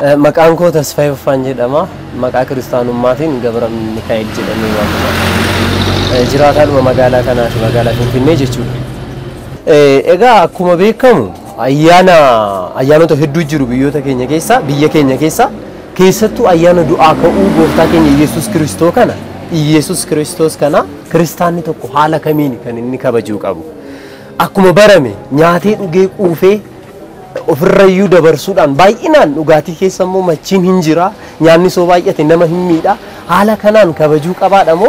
Makanko has 500 ama, Macakristanu Martin, Governor Mikhail Jimmy. Girata Magala Kanash Magala in Major. Ega Kumabekam, Ayana to Hedujuru, Biota Kenya Kesa, Biakenya Kesa, Kesa to Ayana do Aka Ugo Takin, Jesus Christo Kana, Jesus Christos Kana, Christani to Kohala Kamini, and Nikabajukabu. Akumabarame, Nyati Uge Ufe. Ofrayu da barsudan bay inan ugati keessamu machin hinjira nyanni sobaayete nama himmida hala kanan kabaju qabadamo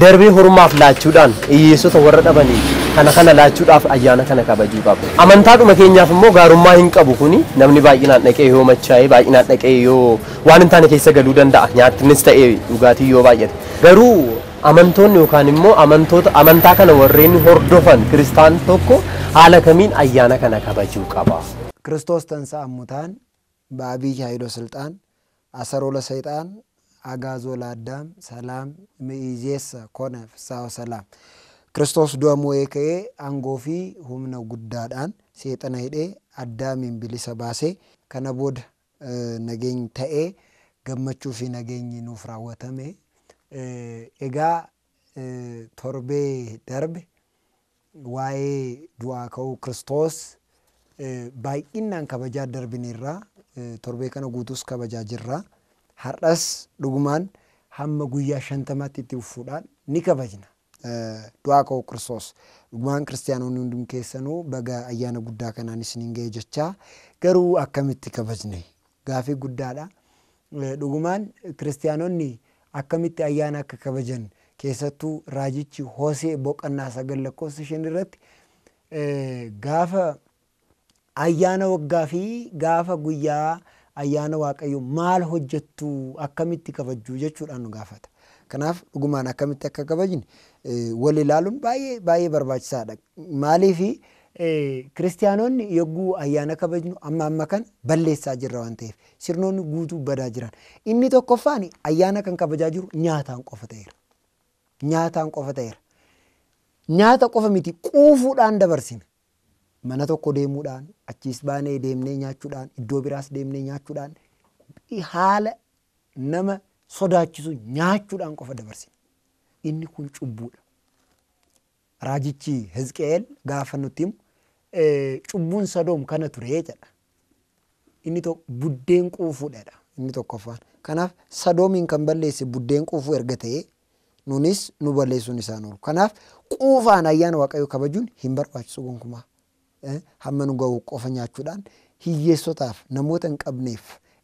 derbe hormaaf laachudan yesu tawarradabani kana kana laachudaaf ayana kana kabaju qabu amantaadu makeenyaaf immo gaarummaa hin qabu kuni namni baayinan dhaqee yoo machaay baayinan dhaqee yoo waan intaan keessa gaduu danda'a nyaatnis ta'ee ugati yoo baayate garuu amantoonni yookaan immo amantoota amantaa kana warreen hordofan kristaan tokko hala kamin ayana kana kabaju qaba Christos tansa ammutan baabi haydo sultan asarola shaytan agazola adam salam meizesa konaf saw salam Christos duamo eke angofi humna guddadan shaytan hede adamin bilisa base kana bod nageny tae gammachu fi nageny nufra watame ega torbe darbe wae dua kau Christos By innan kabaja darbinirra torbe kana guutus kabaja jirra haras duguman hamma guyya shantamatti itti ufudan ni kabajna du'a ko Christos duguman kristiyaanonni hundum keessanu baga ayyaana guddaa kanaan isin ingee jecha garuu akkamitti kabajne gaafi guddaadha duguman kristiyaanonni akkamitti ayyaana akka kabajan keessattu raajichi Hosee boqannaa sagallakko shin irratti gaafa Ayana waggafi gafa guyya ayana waqayyu mal hojjettu akamitti kabaju jechuudhanu gafata kanaf duguman akamitti akka kabajin wali lalun baye baye barbaachisaadha malifi kristiyaanonni yoggu ayana kabajnu amma kan balleessa jirra waan ta'eef sirnoonni guutu badaa jiran inni tokkoffaani ayana kan kabajaa jiru nyaataan qofa ta'eera nyaataan qofa ta'eera nyaata qofa miti quufuudhaan dabarsin mana tokko deemuudhaan achis baanee deemnee nyaachuudhaan iddoo biraas deemnee nyaachuudhaan haala nama sodaachisu nyaachuudhaan qofa dabarsin inni kun cubbuudha raajichi Hizqeel gaafa nuti cubbuun Sodoom kana ture jedha inni tokko buddeen quufuudhaadha inni tokkoffaan kanaaf Sodoomiin kan balleesse buddeen quufuu erga ta'ee nunis nu balleessuun isaan oolu kanaaf quufaan ayyaana Waaqayyoo kabajuun hin barbaachisu gonkumaa Hamman ga'u qofa nyaachuudhaan hiyyeessotaaf namoota hin qabneef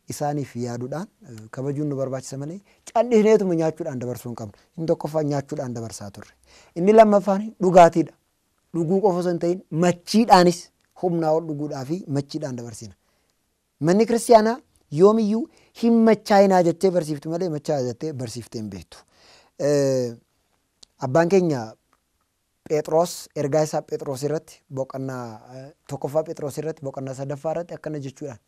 isaaniif yaaduudhaan kabajuun nu barbaachisa malee callisneetuma nyaachuudhaan dabarsuu hin qabnu hin tokkoffaa nyaachuudhaan dabarsaa turre inni lammaffaan dhugaatiidha dhuguu qofa osoo hin ta'in machiidhaanis humnaa ol dhuguudhaa fi machiidhaan dabarsina manni kiristiyaanaa yoomiyyuu hin machaayinaa jettee barsiiftu malee machaayinaa jettee barsiiftee hin beektu abbaan keenya Petros ergaisa Petros irratti boqanna tokkofa Petros irratti boqanna sadaffaa irratti akkana jechuudhaan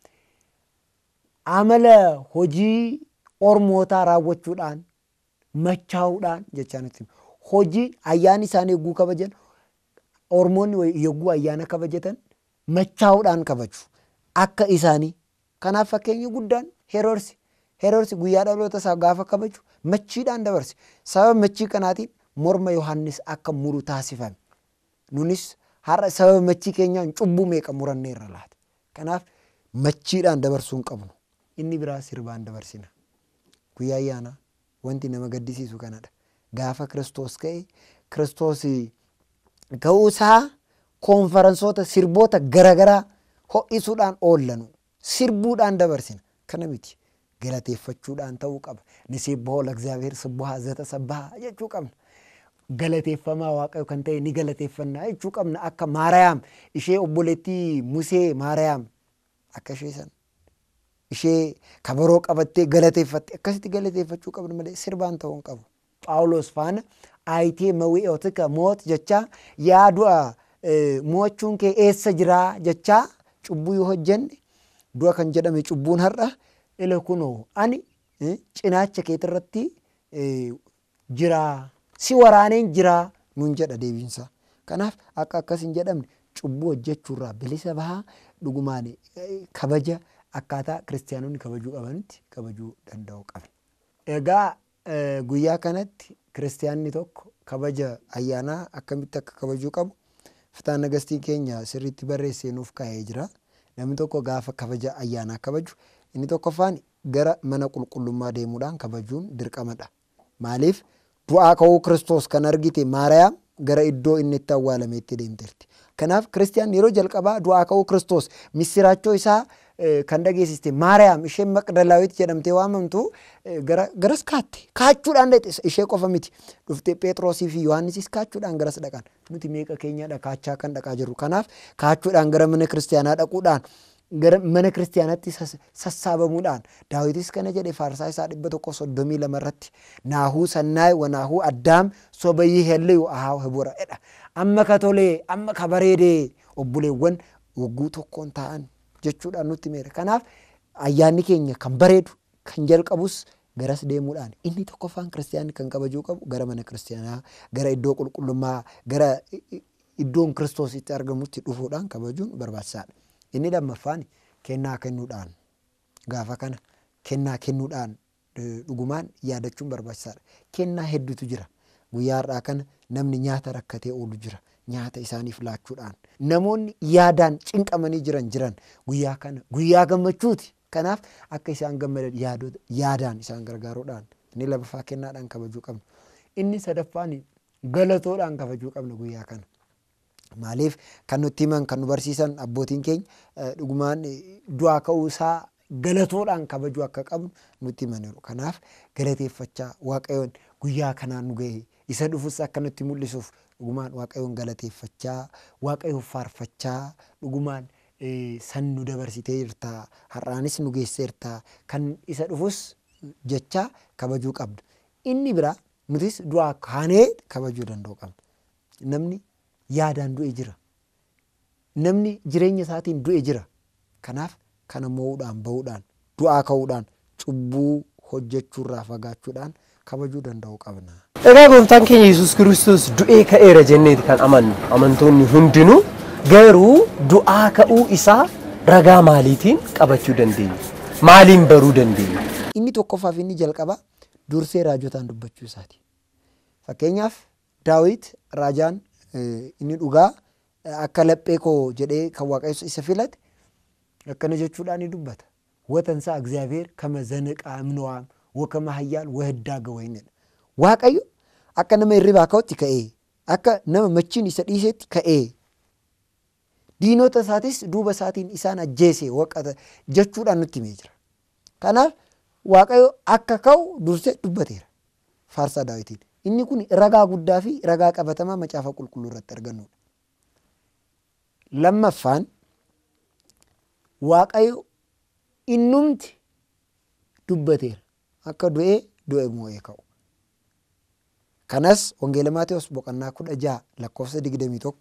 amala hojii ormoota raawwachuudhaan machaa'uudhaan jechaanitti hojii ayyaani isaanii eeguu kabajan ormoonni eeguu ayyaana kabajatan machaa'uudhaan kabaju akka isaanii kanaaf fakkeenya guddaan Heroorsi guyyaa dhaloota isaa gaafa kabaju machiidhaan dabarse sababa machii kanaatiin Morma Yohannis akka muru taasifame nunis har'a sababa machi keenyaan cubbu meeqa muranneerra laata kanaaf machiidhaan dabarsuun qabnu inni biraa sirbaan dabarsina guyyaa ayyaana wanti nama gaddisiisu kanadha gaafa Christos ka'e Christos ga'uusaa konferensoota sirboota garagaraa ho'isuudhaan oollanu sirbuudhaan dabarsina kana miti galateeffachuudhaan ta'uu qaba ni sibboo l'egzaabeer sibboo hazata sabbaa jechuu qabna galateeffamaa waaqayyo kan ta'e ni galateeffannaa jechuu qabna akka Maariyaam ishee obboleettii Musee Maariyaam akka ishee san ishee kabaroo qabattee galateeffatte akkasitti galateeffachuu qabna malee sirbaan ta'uu hin qabu. Phaawulos faana aayitee mawu'ootika moot jecha yaa du'a mo'achuun kee eessa jiraa jecha cubbuu yoo hojjenne du'a kan jedhame cubbuun har'a ila kunoo ani cinaacha keetirratti jiraa. Si waraaneen jira nun jedha deebiinsa kanaaf akka akkas hin jedhamne cubbuu hojjechuurraa bilisa bahaa dhugumaan kabaja akkaataa kiristaanoonni kabajuu qabanitti kabajuu danda'u qaban. Egaa guyyaa kanatti kiristaanni tokko kabaja ayyaana akkamitti akka kabajuu qabu ftaan nagastii keenya sirriitti barreessee nuuf kaa'ee jira. Namni tokko gaafa kabaja ayyaana kabaju inni tokkoffaan gara mana qulqullummaa deemuudhaan kabajuun dirqamadha. Maaliif du'aa ka'uu Kiristoos kan argite Maariyaam gara iddoo inni itti awwaalametti deemtirti. Kanaaf Kiristiyaan yeroo jalqabaa du'aa ka'uu Kiristoos missiraachoo isaa kan dhageessiste Maariyaam ishee Maqdalaawit jedhamtee waamamtu garas kaatte kaachuudhaan deettes ishee qofa miti dhuftee Phexrosii fi Yohannisis kaachuudhaan garas dhaqan nuti meeqa keenya dhaqaachaa kan dhaqaa jirru. Kanaaf kaachuudhaan gara mana Kiristiyaanaa dhaquudhaan mana kiristiyaanatti sassaabamuudhaan Daawitis kana jedhe faarsaa isaa 132 irratti naahu sannaay wa naahu addaam sobayii helleyu ahaa hebora edha amma ka tolee amma ka bareedee obbuleewwan wagguu tokkoon ta'an jechuudhaan nutti meera. Kanaaf ayyaanni keenya kan bareedu kan jalqabus garas deemuudhaan inni tokkoffaan kiristiyaanni kan kabajuu qabu gara mana kiristiyaanaa gara iddoo qulqullummaa gara iddoon Kiristoos itti argamutti dhufuudhaan kabajuun barbaachisaadha. Inni lammaffaan kennaa kennuudhaan gaafa kana kennaa kennuudhaan dhugumaan yaadachuun barbaachisaadha. Kennaa hedduutu jira. Guyyaa har'aa kana namni nyaata rakkatee oolu jira. Nyaata isaaniif laachuudhaan namoonni yaadaan cinqamanii jiran guyyaa kana guyyaa gammachuuti. Kanaaf akka isaan gammadan yaadaan isaan gargaaruudhaan inni lammaffaa kennaadhaan kabajuu qabnu. Inni sadaffaan galatoodhaan kabajuu qabnu guyyaa kana. Maaliif kan nutti himan kan nu barsiisan abbootiin keenya dhugumaan du'aa ka'uu isaa galatoodhaan kabajuu akka qabnu nutti himaniiru. Kanaaf galateeffachaa Waaqayyoon guyyaa kanaan nu ga'e isa dhufus akka nutti mul'isuuf dhugumaan Waaqayyoon galateeffachaa Waaqayyoof faarfachaa dhugumaan san nu dabarsitee jirta har'aanis nu geesseerta kan isa dhufus jechaa kabajuu qabdu. Inni bira nutis du'aa kaanee kabajuu danda'u qabna. Namni yaadaan du'e jira. Namni jireenya isaatiin du'e jira. Kanaaf kana mo'uudhaan ba'uudhaan du'aa ka'uudhaan cubbuu hojjechuurraa fagaachuudhaan kabajuu danda'u qabna. Egaa gooftaan keenya Yesuus Kiristoos du'ee ka'eera jenneeti kan amannu. Amantoonni hundinuu garuu du'aa ka'uu isaa ragaa maaliitiin qabachuu dandeenya? Maaliin baruu dandeenya? Inni tokkoffaaf inni jalqaba dursee raajotaan dubbachuu isaati. Fakkeenyaaf Daawit raajaan inni dhugaa akka laphee koo jedhee kan Waaqayyo isa filate akkana jechuudhaan ni dubbata. Watansaa Egzaabeer kama zanaqaa amno'aam wakama hayyaan wahiddaa gawaynedha. Waaqayyo akka nama hirribaa ka'utti ka'ee akka nama machiin isa dhiisetti ka'ee diinota isaatis duuba isaatiin isaan ajjeese waqata jechuudhaan nutti himee jira. Kanaaf Waaqayyo akka ka'u dursee dubbateera faarsaa Daawitiin. Inni kun ragaa guddaa fi ragaa qabatamaa macaafa qulqulluu irratti argannudha. Lammaffaan Waaqayyo innumti dubbateera akka du'e moo'ee ka'u. Kanas Wangeela Maatewos boqonnaa 16:21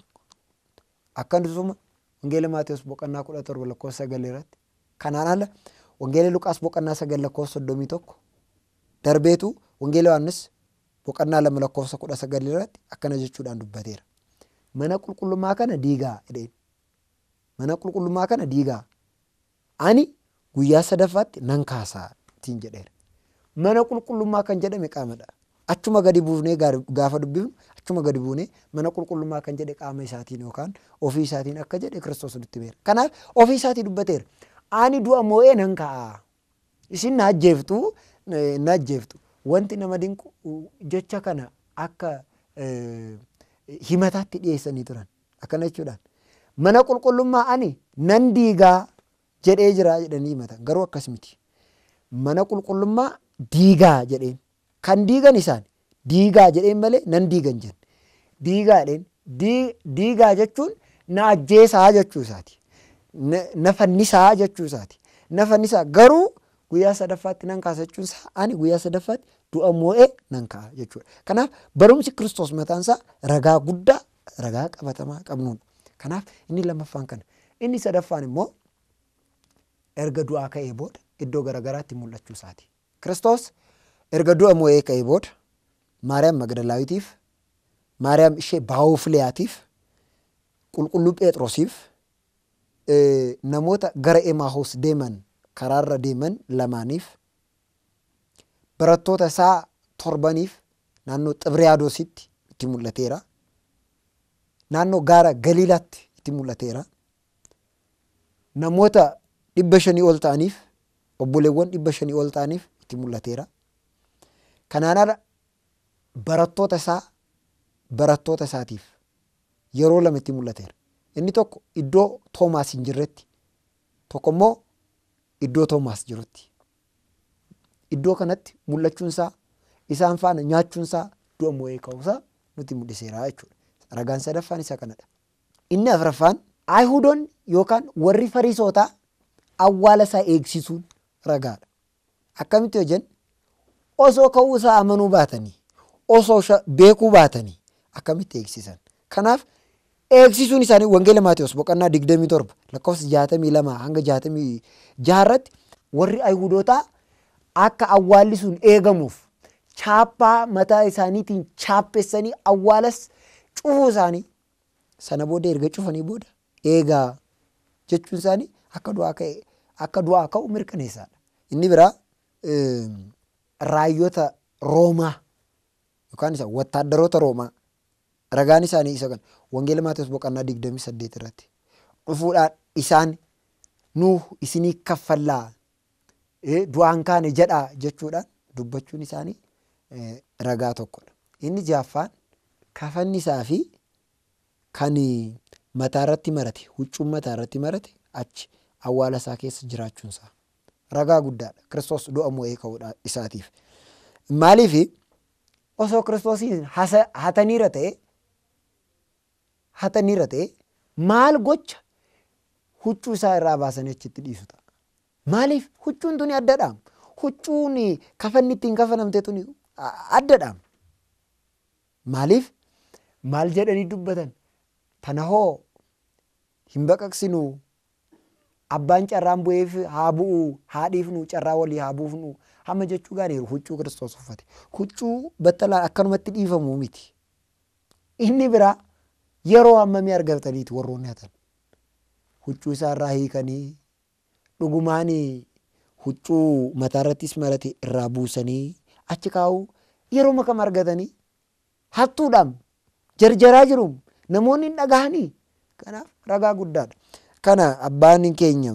akkanuma Wangeela Maatewos boqonnaa 17:9 irratti kanaan ala Wangeela Luqaas boqonnaa 9:31 darbeetu Wangeela Yohaannis boqannaa 2:19 irratti akkana jechuudhaan dubbateera. Mana qulqullummaa kana diigaa jedheen. Mana qulqullummaa kana diigaa. Ani guyyaa sadaffaatti nan kaasaa ittiin jedheera. Mana qulqullummaa kan jedhame qaamadha. Achuma gadi buufnee gaafa dubbifnu achuma gadi buunee mana qulqullummaa kan jedhe qaama isaatiin yookaan ofii isaatiin akka jedhe Kiristoos nutti beera. Kanaaf ofii isaatii dubbateera. Ani du'a moo'ee nan kaa'aa. Isin na ajjeeftuu na ajjeeftu. Wanti nama dinqu jecha kana akka himataatti dhiyeessanii turan akkana jechuudhaan mana qulqullummaa ani nan diigaa jedhee jira jedhanii himatan garuu akkas miti. Mana qulqullummaa diigaa jedheen kan diigan isaan diigaa jedheen malee nan diigan jedhan diigaa jedheen diigaa jechuun na ajjeesaa jechuu isaati na fannisaa jechuu isaati na fannisaa garuu guyyaa sadaffaatti nan kaasa jechuun isaa ani guyyaa sadaffaatti du'a moo'ee nan kaa'a jechuudha. Kanaaf barumsi Kiristoos mataan isaa ragaa guddaa ragaa qabatamaa qabnuudha. Kanaaf inni lammaffaan kana. Inni sadaffaan immoo erga du'aa ka'ee booda iddoo garagaraatti mul'achuu isaati. Kiristoos erga du'a moo'ee ka'ee booda Maariyaam Magdalaawiitiif, Maariyaam ishee Baawufileyaatiif, qulqulluu Phexrosiif namoota gara Emaahoos deeman kararra deeman lamaaniif barattoota isaa torbaniif naannoo Xibriyadoositti itti mul'ateera. Naannoo gaara Galiilaatti itti mul'ateera. Namoota 500 ol ta'aniif obboleewwan 500 ol ta'aniif itti mul'ateera. Kanaana barattoota isaa barattoota isaatiif yeroo lama itti mul'ateera. Inni tokko iddoo Toomaas hin jirretti, tokko immoo iddoo Toomaas jirutti. Iddoo kanatti mul'achuun isaa isaan faana nyaachuun isaa du'a moo'ee ka'uusaa nuti mul'iseera jechuudha. Ragaan sadaffaan isa kanadha. Inni afraffaan Ayihudoonni yookaan warri Fariisootaa awwaala isaa eegsisuun ragaadha. Akkamitti yoo jennu osoo ka'uu isaa amanuu baatanii osoo beekuu baatanii akkamitti eegsisan. Kanaaf eegsisuun isaanii Wangeela Maatiyos boqonnaa 27 lakkoofsa 62 hanga 66 irratti warri Ayihudootaa akka awwaalli sun eegamuuf chaappaa mataa isaaniitiin chaappessanii awwaalas cufuu isaanii sana booda erga cufanii booda eegaa jechuun isaanii akka du'aa ka'u mirkaneessaadha. Inni biraa raayyoota Roomaa yookaan isa wattaaddaroota Roomaa ragaan isaanii isa kan Wangeela Maatiyos boqonnaa 28 irratti dhufuudhaan isaan nu isinii kaffallaa du'aan kaane jedhaa jechuudhaan dubbachuun isaanii ragaa tokkodha. Inni jaaffaan kafanni isaa fi kan mataa irratti marate huccuun mataa irratti marate achi awwaala isaa keessa jiraachuun isaa ragaa guddaadha. Kiristoos du'a moo'ee ka'uudha isaatiif. Maaliif osoo Kiristoosiin hataniira ta'e maal gocha huccuu isaa irraa baasanii achitti dhiisu ta'a. Maaliif huccuun tuni adda dhaam. Huccuun kafanni ittiin kafanamte tuni adda dhaam. Maaliif maal jedhanii dubbatan tana hoo hin baqaqsinu abbaan carraan bu'eef haa bu'u haa dhiifnu carraa walii haa buufnu hamma jechuu gaariiru huccuu Kiristoos uffate. Huccuu battalaan akkanumatti dhiifamuu miti. Inni biraa yeroo hammamii argataniiti warroonni hatan. Huccuu isaa irraa hiikanii dhugumaani huccuu mataa irrattis marate irraa buusanii achi kaa'u yeroo makam argatanii hattuudhaam jarjaraa jiruun namoonni hin dhagahanii. Kanaaf ragaa guddaadha. Kana abbaan keenya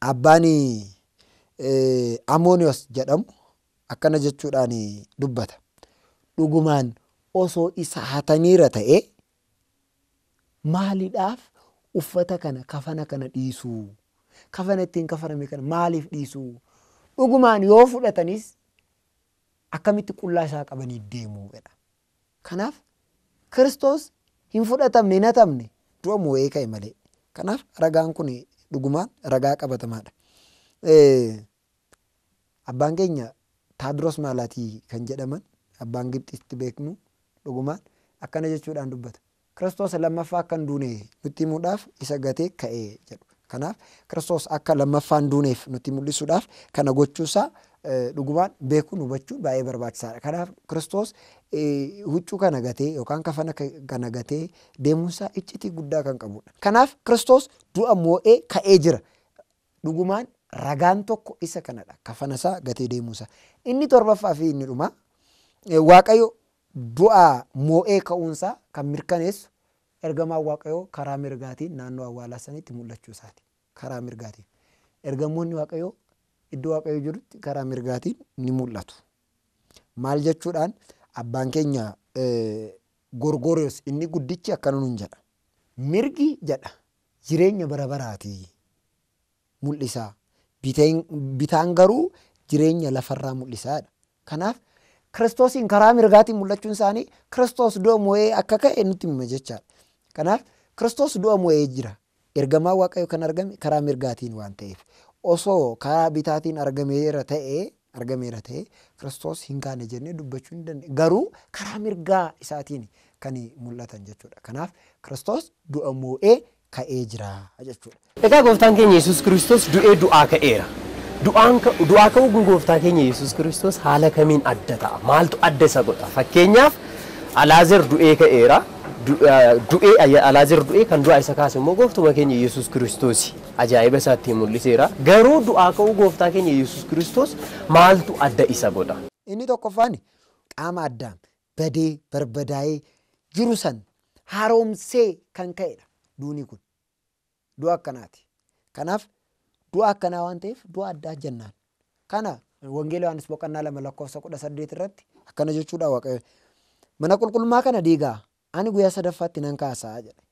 abbaan Amooniyoos jedhamu akkana jechuudhaan dubbata. Dhugumaan osoo isa hataniira ta'e maaliidhaaf uffata kana kafana kana dhiisuu? Kafana ittiin kafaname kana maaliif dhiisuu? Dhugumaan yoo fudhatanis akkamitti qullaa isaa qabanii deemuu fedha. Kanaaf Kiristoos hin fudhatamne hin hatamne du'a moo'ee ka'e malee. Kanaaf ragaan kun dhugumaan ragaa qabatamaadha. Abbaan keenya Taadros Maalaatii kan jedhaman abbaan Gibxitti beeknu dhugumaan akkana jechuudhaan dubbata. Kiristoos lammaffaa akka hin duune nutti himuudhaaf isa gatee ka'ee jedhu. Kanaaf Kiristoos akka lammaffaan duuneef nutti mul'isuudhaaf kana gochuusaa dhugumaan beekuun hubachuu baay'ee barbaachisaadha. Kanaaf Kiristoos huccuu kana gatee yookaan kafana kana gatee deemuusaa iccitii guddaa kan qabudha. Kanaaf Kiristoos du'a moo'ee ka'ee jira. Dhugumaan ragaan tokko isa kanadha. Kafana isaa gatee deemuusaa. Inni torbaffaa fi inni dhumaa Waaqayyo du'a moo'ee ka'uunsaa kan mirkaneessu ergamaan Waaqayyoo karaa mirgaatiin naannoo awwaalaa sanitti mul'achuu isaati. Karaa mirgaatiin. Ergamoonni Waaqayyoo iddoo Waaqayyoo jirutti karaa mirgaatiin ni mul'atu. Maal jechuudhaan abbaan keenya Gorgoriyoos inni guddichi akkana nuun jedha. Mirgi jedha jireenya bara baraati mul'isaa. Bitaan garuu jireenya lafarraa mul'isaadha. Kanaaf Kiristoosiin karaa mirgaatiin mul'achuun isaanii Kiristoos du'a moo'ee akka ka'e nutti hima jechaadha. Kanaaf Kiristoos du'a moo'ee jira. Ergamaan Waaqayyoo kan argame karaa mirgaatiin waan ta'eef osoo karaa bitaatiin argameera ta'e Kiristoos hin kaane jennee dubbachuu hin dandeenye. Garuu karaa mirgaa isaatiin kan mul'atan jechuudha. Kanaaf Kiristoos du'a moo'ee ka'ee jira jechuudha. Egaa gooftaan keenya Yesuus Kiristoos du'ee du'aa ka'eera. Du'aa ka'uu kun gooftaan keenya Yesuus Kiristoos haala kamiin adda ta'a? Maaltu adda isa godha? Fakkeenyaaf Alaazer du'ee ka'eera. Du'ee Alaazer du'ee kan du'aa isa kaase immoo gooftuma keenya Yesuus Kiristoosi. ajaiba isaatti mul'iseera garuu du'aa ka'u gooftaa keenya Yesuus Kiristoos maaltu adda isa godha inni tokkofani qaama addaam badee barbadaa'ee jirusan haroomsee kan ka'edha duuni kun du'a kanaati kanaaf du'a kana waan ta'eef du'a adda jannaan kana wangeela Yohaannis boqannaa 2:18 irratti akkana jechuudha waaqa mana qulqulmaa kana diigaa ani guyyaa sadaffaatti nan kaasaa jedha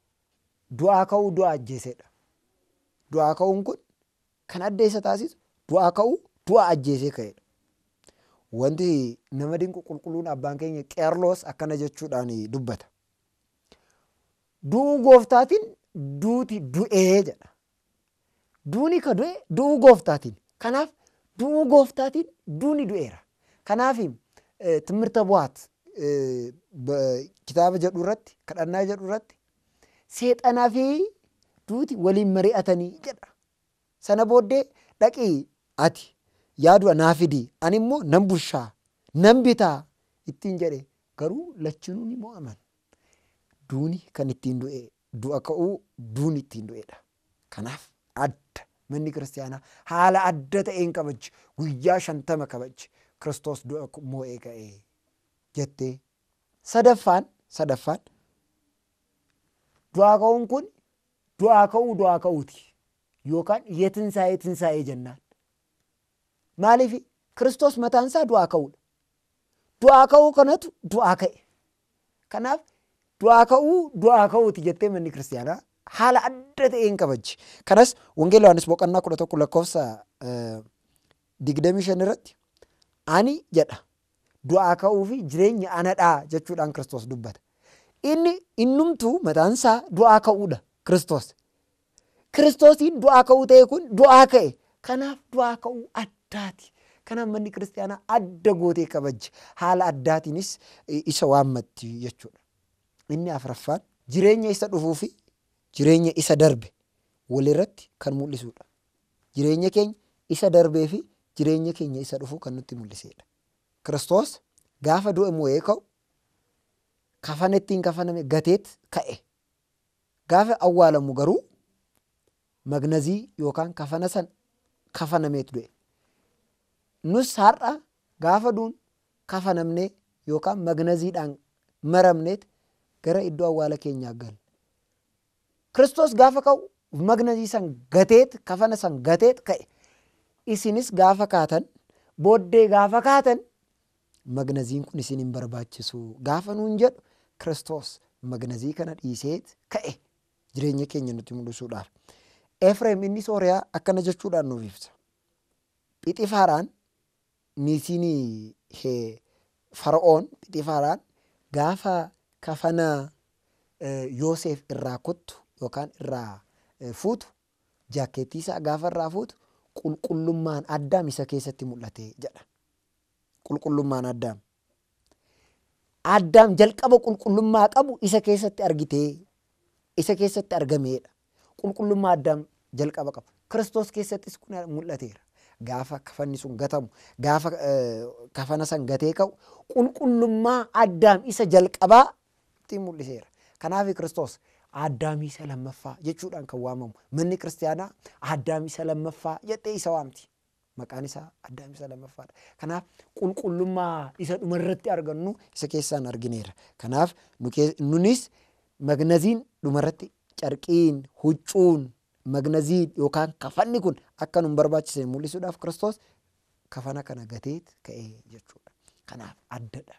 du'a ka'u du'a ajjeesedha du'a ka'uun kun kan adda isa taasisu du'a ka'u du'a ajjeesee ka'edha wanti nama dinqu qulqulluun abbaan keenya Qeerloos akkana jechuudhaan dubbata du'u gooftaatiin duuti du'ee jedha duuni ka du'e du'u gooftaatiin kanaaf du'u gooftaatiin duuni du'eera kanaaf timirta bu'aat kitaaba jedhu irratti kadhannaa jedhu irratti seexanaa fi duuti waliin mari'atanii jedha sana booddee dhaqii ati yaadu anaafidi animmo nan bushaa nan bitaa ittiin jedhe garuu lachinuun mo'aman duuni kan ittiin du'e du'a ka'u duuni ittiin du'edha kanaaf adda manni kiristaanaa haala adda ta'een kabaji guyyaa 50 kabaji Kiristoos du'a mo'ee ka'e jette sadaffaan du'aa'uun kun du'aa'uuti yookaan yetinsaa'ee jennaan maaliif Kiristoos mataan isaa du'aa'uudha du'aa'uu kanatu du'aa'e kanaaf du'aa'uuti jettee manni kiristaanaa haala adda ta'een kabaji kanas wangeela Yohaannis boqannaa 11:25 irratti ani jedha du'a ka'uufi jireenya anadha jechuudhaan Kiristoos dubbata innumtu mataansa du'a ka'uudha Kiristoos Kiristoosiin du'a ka'u ta'e kun du'a ka'e kanaaf du'a ka'u addaati kanaaf manni kiristaanaa adda gootee kabaji haala addaatiinis isa waammatti jechuudha inni afraffaan jireenya isa dhufuufi jireenya isa darbe walirratti kan mul'isuudha jireenya keenya isa darbee fi jireenya keenya isa dhufu kan nutti mul'iseedha Kiristoos gaafa du'e mo'ee ka'u kafanettiin kafaname gateet ka'e gaafa awwaalamu garuu magnazii yookaan kafana san kafanameet du'e nus har'a gaafa duun kafanamne yookaan magnaziidhaan maramneet gara iddoo awwaala keenyaa gal Kiristoos gaafa ka'u magnazii san gateet kafana san gateet ka'e isinis gaafa kaatan boddee gaafa kaatan magnaziin kun isin hin barbaachisu gaafa nuun jedhu Kiristoos magnazii kana dhiiseet ka'e jireenya keenya nutti mul'isuudhaaf Efreem inni Sooriyaa akkana jechuudhaan nuuf ibsa Phixiifaaraan niisinii Fara'oon Phixiifaaraan gaafa kafana Yoosef irraa kuttu yookaan irraa fuutu jaakeetii isaa gaafa irraa fuutu qulqullummaan addaam isa keessatti mul'ate jedha qulqullummaan addaam jalqaba qulqullummaa qabu isa keessatti argite isa keessatti argameedha qulqullummaa addaam jalqaba qabu Kiristoos keessattis kun mul'ateera gaafa kafanni sun gatamu gaafa kafana san gatee ka'u qulqullummaa addaam isa jalqaba tiin mul'iseera kanaaf Kiristoos addaamii isa lammaffaa jechuudhaan kan waamamu manni kiristaanaa addaamii isa lammaffaa jettee isa waamti maqaan isaa addaamii isa lammaffaadha kanaaf qulqullummaa isa dhumarratti argannu isa keessaan argineera kanaaf nunis magnaziin dhumarratti carqiin huccuun magnaziin yookaan kafanni kun akka nun barbaachise mul'isuudhaaf Kiristoos kafana kana gateet ka'e jechuudha kanaaf addadha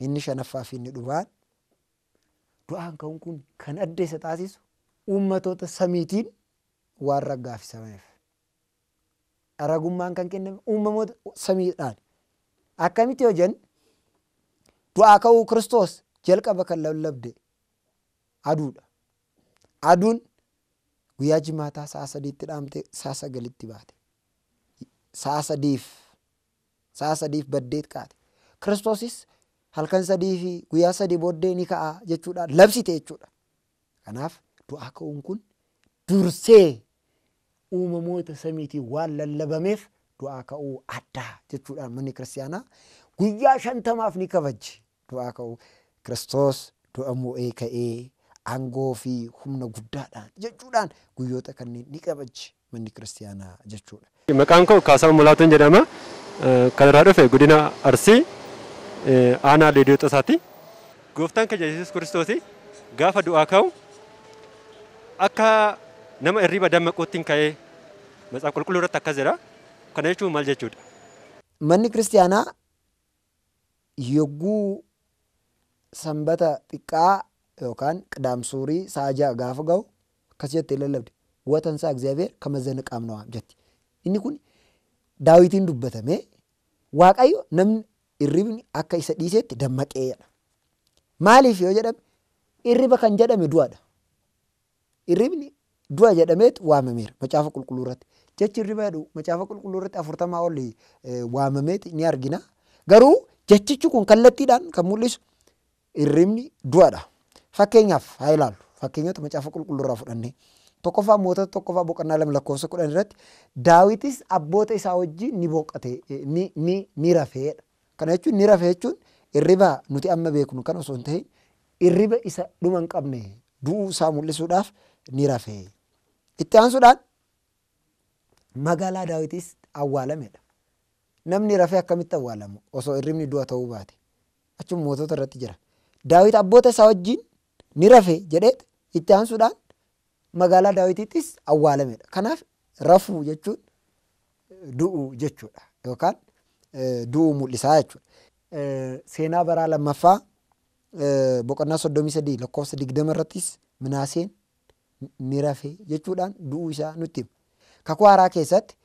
inni shanaffaa fi inni dhumaan du'aan ka'uun kun kan adda isa taasisu uummatoota samiitiin waan raggaafisamaaf aragummaan kan kenname uummamoota samiidhaan akkamitti yoo jennu du'aa ka'uu Kiristoos jalqaba kan lallabde aduudha aduun guyyaa jimaataa sa'a 3tti dhaamtee sa'a 9tti baate sa'a 3 baddeet kaate Kiristoosis halkan 3 fi guyyaa 3 booddee ni ka'a jechuudha labsite jechuudha kanaaf du'a ka'uun kun dursee uumamoota samiitii waan lallabameef du'a ka'uu addaa jechuudha manni kiristaanaa guyyaa 50 ni kabaji du'a ka'uu Kiristoos du'a mo'ee ka'ee Angoo fi humna guddaadhaan jechuudhaan guyyoota kanneen ni qabach manni kiristaanaa jechuudha. Maqaan koo Kaasaa Mulaatuu jedhama. Kanarraa dhufee godina Arsii aanaa Leediyoo Xasaatii. Gooftaan keenya Yesuus Kiristoos gaafa du'aa ka'u akka nama irriba dammaqootiin ka'ee Maqaan qulqulluu irratti akkas jedha. Kana jechuun maal jechuudha? Manni kiristaanaa yogguu sanbata xiqqaa Yokan Damsuri Saja Gavago, Cassette loved. What and Sag Xavier, Kamazen Kamno object. Inikun Dawitin do better me. Wak ayo, num irribin akaisa diset, the macair. Mali fiojadam, irriba can jadam duad. Irribin duajadamet, wamamir, Machafakul Kulurat. Chechi Ribadu, Machafakul Kulurat, Afortama only wamamet, Nyargina. Garu, Chechichukun Kalatidan, Kamulis, Irrimni, duada. Fakkeenyaaf haalaal fakkeenyota macaafa qulqulluraa fudhanne tokkofa moota tokkofa boqannaa lam lakkoofsa 10 irratti Daawitis abboota isaa wajjin ni boqate ni rafee kana jechuun ni rafee jechuun irriba nuti amma beeknu kan osoo hin ta'in irriba isa dhuman qabne du'uu isaa mul'isuudhaaf ni rafee itti aansuudhaan magaalaa Daawitis awwaalamedha namni rafee akkamitti awwaalamu osoo irribni du'a ta'uu baate achuun mootota irratti jira Daawit abboota isaa wajjin ni rafe jedhet itti aansuudhaan magaalaa Daawititis awwaalamedha kanaaf rafuu jechuun du'u jechuudha yookaan du'u mul'isaa jechuudha seenaa bara lamaffaa boqonnaa 33 lakkoofsa 20 irrattis Minaaseen ni rafe jechuudhaan du'u isaa nutti kakuu haaraa keessatti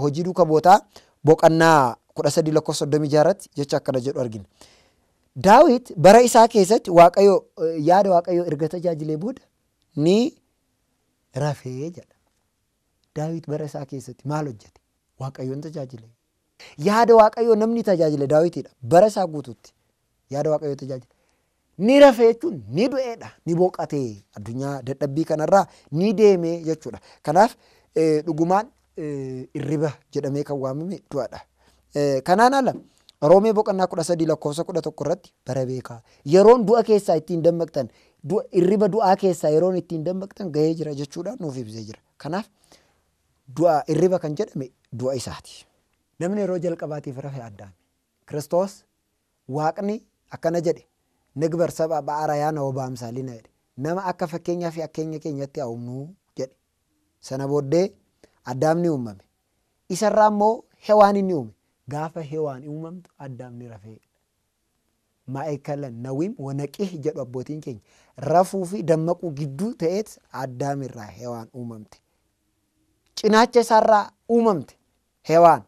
hojii duuka bootaa boqonnaa 13 lakkoofsa 36 irratti jecha akkana jedhu argina Daawit bara isaa keessatti waaqayyo yaada waaqayyo erga tajaajilee booda ni rafee jedha. Daawit bara isaa keessatti maal hojjete? Waaqayyoon tajaajile. Yaada waaqayyo namni tajaajile Daawitidha. Bara isaa guutuutti yaada waaqayyo tajaajile. Ni rafee jechuun ni du'eedha, ni boqatee addunyaa dadhabbii kanarraa ni deemee jechuudha. Kanaaf dhugumaan irriba jedhamee kan waamame du'aadha. Kanaan ala Roomee boqonnaa 13 lakkoofsa 11 irratti bara beekaa yeroon du'a keessaa ittiin dammaqtan irriba du'aa keessaa yeroon ittiin dammaqtan ga'ee jira jechuudhaan nuuf ibsee jira. Kanaaf du'a irriba kan jedhame du'a isaati. Namni yeroo jalqabaatiif rafee addaame. Kiristoos waaqni akkana jedhe nigbar saba ba'aarayaan hobaamsaalina jedhe nama akka fakkeenyaa fi akkeenya keenyatti haumnuu jedhe. Sana booddee addaam ni uumame. Isarraa immoo hewaan ni uume. Gaafa hewaan uumamtu addaamni rafee maa'ikala nawim wanaqih jedhu abbootiin keenya rafuu fi dammaquu gidduu ta'eet addaamirraa hewaan uumamte cinaacha isaarraa uumamte hewaan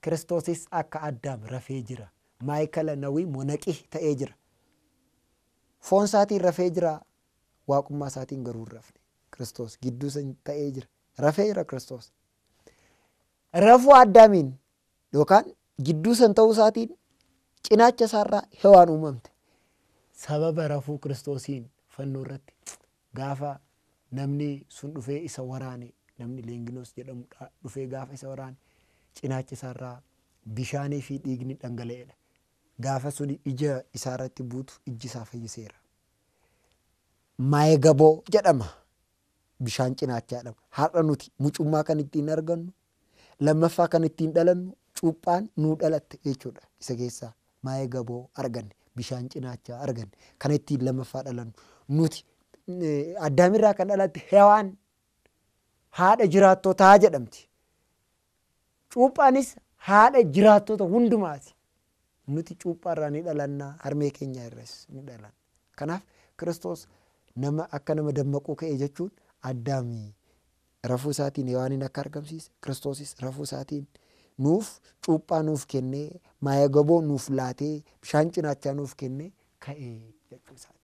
Kiristoosis akka addaam rafee jira maa'ikala nawim wanaqih ta'ee jira foon isaatiin rafee jira waaqummaa isaatiin garuu rafne Kiristoos gidduu san ta'ee jira rafee jira Kiristoos rafuu addaamiin Dokan giddu san ta'uu isaatiin cinaacha isaarraa hewaan uumamte sababa rafuu Kiristoosiin fannoo irratti gaafa namni sun dhufee isa waraane namni Leenginos jedhamu dhufee gaafa isa waraane cinaacha isaarraa bishaanii fi dhiigni dhangala'eedha gaafa sun ija isaarratti buutu ijji isaa fayyiseera maayegaboo jedhama bishaan cinaachaadha har'a nuti mucummaa kan ittiin argannu lammaffaa kan ittiin dhalannu Upaan nu dhalatte jechuudha isa keessaa maayee gaboo arganne bishaan cinaachaa arganne kan ittiin lamaffaa dhalannu nuti addaamirraa kan dhalatte hewaan haadha jiraattotaa jedhamti cuuphaanis haadha jiraattota hundumaati nuti cuuphaarraa ni dhalannaa harmee keenya irras ni dhalanna kanaaf Kiristoos nama akka nama dammaquu ka'e jechuun addaamii rafuu isaatiin hewaaniin akka argamsiise Kiristoosis rafuu isaatiin Nuuf cuuphaa nuuf kennee maayegaboo nuuf laatee bishaan cinaachaa nuuf kennee ka'ee jechuusaati.